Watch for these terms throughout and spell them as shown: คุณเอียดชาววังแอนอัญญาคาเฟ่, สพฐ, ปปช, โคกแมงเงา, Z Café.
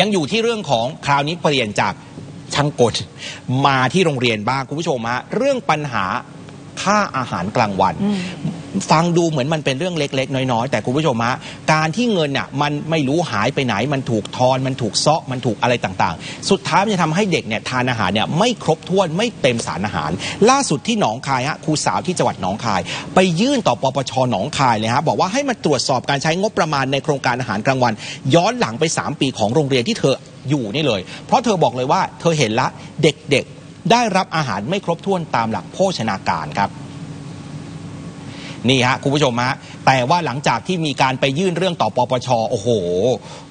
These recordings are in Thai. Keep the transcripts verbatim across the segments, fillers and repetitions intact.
ยังอยู่ที่เรื่องของคราวนี้เปลี่ยนจากช่างกลมาที่โรงเรียนบ้างคุณผู้ชมฮะเรื่องปัญหาค่าอาหารกลางวันฟังดูเหมือนมันเป็นเรื่องเล็กๆน้อยๆแต่คุณผู้ชมฮะการที่เงินเนี่ยมันไม่รู้หายไปไหนมันถูกทอนมันถูกเซาะมันถูกอะไรต่างๆสุดท้ายมันจะทำให้เด็กเนี่ยทานอาหารเนี่ยไม่ครบถ้วนไม่เต็มสารอาหารล่าสุดที่หนองคายฮะครูสาวที่จังหวัดหนองคายไปยื่นต่อปปชหนองคายเลยฮะบอกว่าให้มาตรวจสอบการใช้งบประมาณในโครงการอาหารกลางวันย้อนหลังไปสามปีของโรงเรียนที่เธออยู่นี่เลยเพราะเธอบอกเลยว่าเธอเห็นละเด็กๆได้รับอาหารไม่ครบถ้วนตามหลักโภชนาการครับนี่ฮะคุณผู้ชมฮะแต่ว่าหลังจากที่มีการไปยื่นเรื่องต่อปปชโอ้โห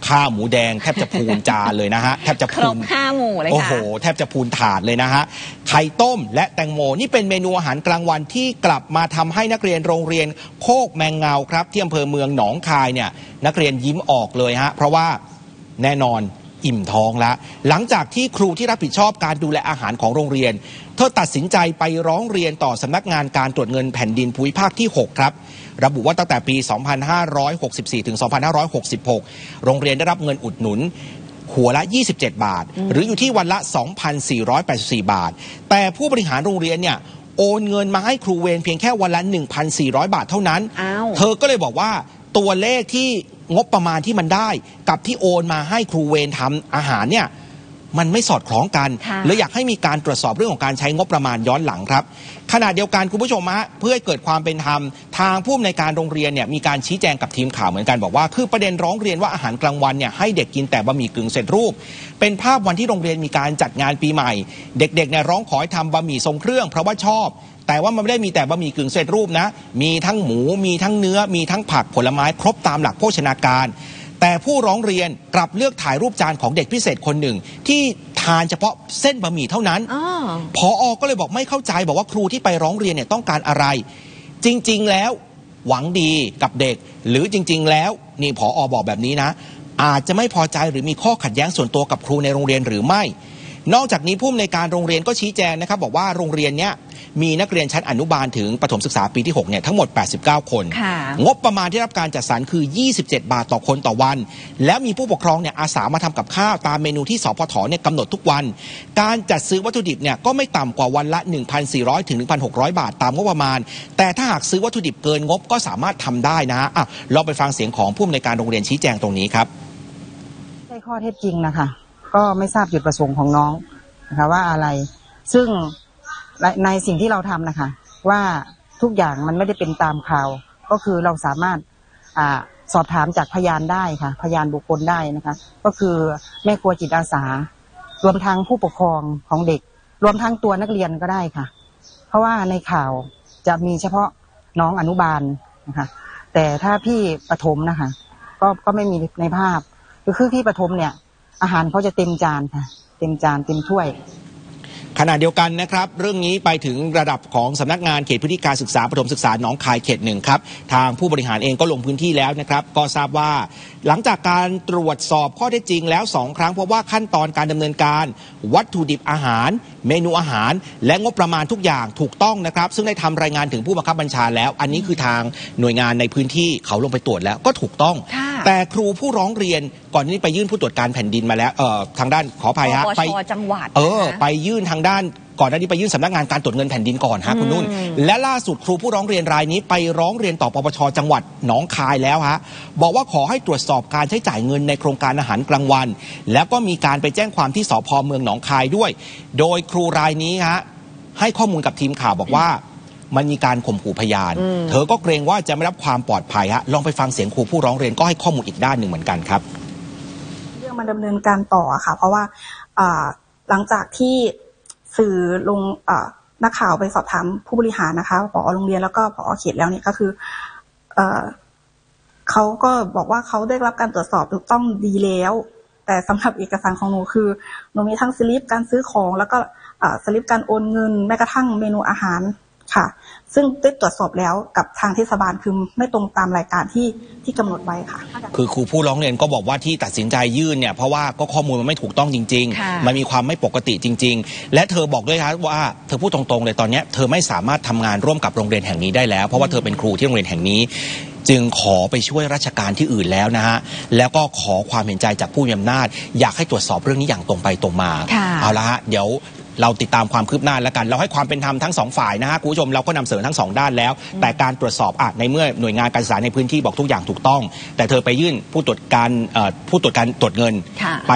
ข้าวหมูแดงแทบจะพูนจานเลยนะฮะแทบจะพูนข้าวหมูเลยค่ะโอ้โหแทบจะพูนถาดเลยนะฮะไข่ต้มและแตงโมนี่เป็นเมนูอาหารกลางวันที่กลับมาทำให้นักเรียนโรงเรียนโคกแมงเงาครับที่อำเภอเมืองหนองคายเนี่ยนักเรียนยิ้มออกเลยฮะเพราะว่าแน่นอนอิ่มท้องแล้วหลังจากที่ครูที่รับผิดชอบการดูแลอาหารของโรงเรียนเธอตัดสินใจไปร้องเรียนต่อสำนักงานการตรวจเงินแผ่นดินภูมิภาคที่หกครับระบุว่าตั้งแต่ปีสองพันห้าร้อยหกสิบสี่ถึงสองพันห้าร้อยหกสิบหกโรงเรียนได้รับเงินอุดหนุนหัวละยี่สิบเจ็ดบาทหรืออยู่ที่วันละ สองพันสี่ร้อยแปดสิบสี่ บาทแต่ผู้บริหารโรงเรียนเนี่ยโอนเงินมาให้ครูเวรเพียงแค่วันละ หนึ่งพันสี่ร้อย บาทเท่านั้นเธอก็เลยบอกว่าตัวเลขที่งบประมาณที่มันได้กับที่โอนมาให้ครูเวรทำอาหารเนี่ยมันไม่สอดคล้องกันเลยอยากให้มีการตรวจสอบเรื่องของการใช้งบประมาณย้อนหลังครับขณะเดียวกันคุณผู้ชมฮะเพื่อให้เกิดความเป็นธรรมทางผู้อำนวยการโรงเรียนเนี่ยมีการชี้แจงกับทีมข่าวเหมือนกันบอกว่าคือประเด็นร้องเรียนว่าอาหารกลางวันเนี่ยให้เด็กกินแต่บะหมี่กึ่งเสร็จรูปเป็นภาพวันที่โรงเรียนมีการจัดงานปีใหม่เด็กๆเนี่ยร้องขอให้ทำบะหมี่ทรงเครื่องเพราะว่าชอบแต่ว่ามันไม่ได้มีแต่บะหมี่กึ่งสำเร็จรูปนะมีทั้งหมูมีทั้งเนื้อมีทั้งผักผลไม้ครบตามหลักโภชนาการแต่ผู้ร้องเรียนกลับเลือกถ่ายรูปจานของเด็กพิเศษคนหนึ่งที่ทานเฉพาะเส้นบะหมี่เท่านั้นผอ.ก็เลยบอกไม่เข้าใจบอกว่าครูที่ไปร้องเรียนเนี่ยต้องการอะไรจริงๆแล้วหวังดีกับเด็กหรือจริงๆแล้วนี่ผอ.บอกแบบนี้นะอาจจะไม่พอใจหรือมีข้อขัดแย้งส่วนตัวกับครูในโรงเรียนหรือไม่นอกจากนี้ผู้อำนวยการโรงเรียนก็ชี้แจงนะครับบอกว่าโรงเรียนเนี้ยมีนักเรียนชั้นอนุบาลถึงประถมศึกษาปีที่หกเนี่ยทั้งหมดแปดสิบเก้าคนงบประมาณที่รับการจัดสรรคือยี่สิบเจ็ดบาทต่อคนต่อวันแล้วมีผู้ปกครองเนี่ยอาสามาทำกับข้าวตามเมนูที่สพฐเนี่ยกำหนดทุกวันการจัดซื้อวัตถุดิบเนี่ยก็ไม่ต่ำกว่าวันละ หนึ่งพันสี่ร้อย ถึง หนึ่งพันหกร้อย บาทตามงบประมาณแต่ถ้าหากซื้อวัตถุดิบเกินงบก็สามารถทำได้นะอ่ะเราไปฟังเสียงของผู้อำนวยการโรงเรียนชี้แจงตรงนี้ครับได้ข้อเท็จจริงนะคะก็ไม่ทราบจุดประสงค์ของน้องนะคะว่าอะไรซึ่งในสิ่งที่เราทำนะคะว่าทุกอย่างมันไม่ได้เป็นตามข่าวก็คือเราสามารถอ่าสอบถามจากพยานได้ค่ะพยานบุคคลได้นะคะก็คือแม่ครัวจิตอาสารวมทั้งผู้ปกครองของเด็กรวมทั้งตัวนักเรียนก็ได้ค่ะเพราะว่าในข่าวจะมีเฉพาะน้องอนุบาลนะคะแต่ถ้าพี่ประถมนะคะก็ก็ไม่มีในภาพคือพี่ประถมเนี่ยอาหารเขาจะเต็มจานค่ะเต็มจานเต็มถ้วยขณะเดียวกันนะครับเรื่องนี้ไปถึงระดับของสำนักงานเขตพื้นที่การศึกษาประถมศึกษาหนองคายเขตหนึ่งครับทางผู้บริหารเองก็ลงพื้นที่แล้วนะครับก็ทราบว่าหลังจากการตรวจสอบข้อเท็จจริงแล้วสองครั้งเพราะว่าขั้นตอนการดำเนินการวัตถุดิบอาหารเมนูอาหารและงบประมาณทุกอย่างถูกต้องนะครับซึ่งได้ทำรายงานถึงผู้บังคับบัญชาแล้วอันนี้คือทางหน่วยงานในพื้นที่เขาลงไปตรวจแล้วก็ถูกต้องแต่ครูผู้ร้องเรียนก่อนนี้ไปยื่นผู้ตรวจการแผ่นดินมาแล้วเอ่อทางด้านขออภัยฮะไปจังหวัดเออไปยื่นทางด้านก่อนหน้านี้ไปยื่นสำนักงานการตรวจเงินแผ่นดินก่อนฮะคุณนุ่นและล่าสุดครูผู้ร้องเรียนรายนี้ไปร้องเรียนต่อปปชจังหวัดหนองคายแล้วฮะบอกว่าขอให้ตรวจสอบการใช้จ่ายเงินในโครงการอาหารกลางวันแล้วก็มีการไปแจ้งความที่สภ.เมืองหนองคายด้วยโดยครูรายนี้ฮะให้ข้อมูลกับทีมข่าวบอกว่ามันมีการข่มขู่พยานเธอก็เกรงว่าจะไม่รับความปลอดภัยฮะลองไปฟังเสียงครูผู้ร้องเรียนก็ให้ข้อมูลอีกด้านหนึ่งเหมือนกันครับเรื่องมันดำเนินการต่อค่ะเพราะว่าหลังจากที่สื่อลงนักข่าวไปสอบถามผู้บริหารนะคะผอ.โรงเรียนแล้วก็ผอ.เขตแล้วเนี่ยก็คือเขาก็บอกว่าเขาได้รับการตรวจสอบถูกต้องดีแล้วแต่สำหรับเอกสารของหนูคือหนูมีทั้งสลิปการซื้อของแล้วก็สลิปการโอนเงินแม้กระทั่งเมนูอาหารค่ะซึ่งได้ตรวจสอบแล้วกับทางเทศบาลคือไม่ตรงตามรายการที่ที่กำหนดไว้ค่ะคือครูผู้ร้องเรียนก็บอกว่าที่ตัดสินใจยื่นเนี่ยเพราะว่าก็ข้อมูลมันไม่ถูกต้องจริงๆมันมีความไม่ปกติจริงๆและเธอบอกด้วยครับว่าเธอพูดตรงๆเลยตอนนี้เธอไม่สามารถทำงานร่วมกับโรงเรียนแห่งนี้ได้แล้วเพราะว่าเธอเป็นครูที่โรงเรียนแห่งนี้ จึงขอไปช่วยราชการที่อื่นแล้วนะฮะแล้วก็ขอความเห็นใจจากผู้มีอำนาจอยากให้ตรวจสอบเรื่องนี้อย่างตรงไปตรงมาเอาละฮะเดี๋ยวเราติดตามความคืบหน้าแล้วกันเราให้ความเป็นธรรมทั้งสองฝ่ายนะฮะคุณผู้ชมเราก็นำเสนอทั้งสองด้านแล้วแต่การตรวจสอบอ่ะในเมื่อหน่วยงานการศึกษาในพื้นที่บอกทุกอย่างถูกต้องแต่เธอไปยื่นผู้ตรวจการผู้ตรวจการตรวจเงินไป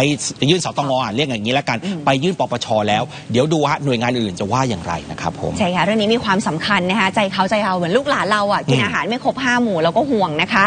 ยื่นสตงอ่ะเรียกอย่างนี้แล้วกันไปยื่นปปชแล้วเดี๋ยวดูฮะหน่วยงานอื่นจะว่าอย่างไรนะครับผมใช่ค่ะเรื่องนี้มีความสำคัญนะคะใจเขาใจเราเหมือนลูกหลานเราอ่ะกินอาหารไม่ครบห้าหมู่เราก็ห่วงนะคะ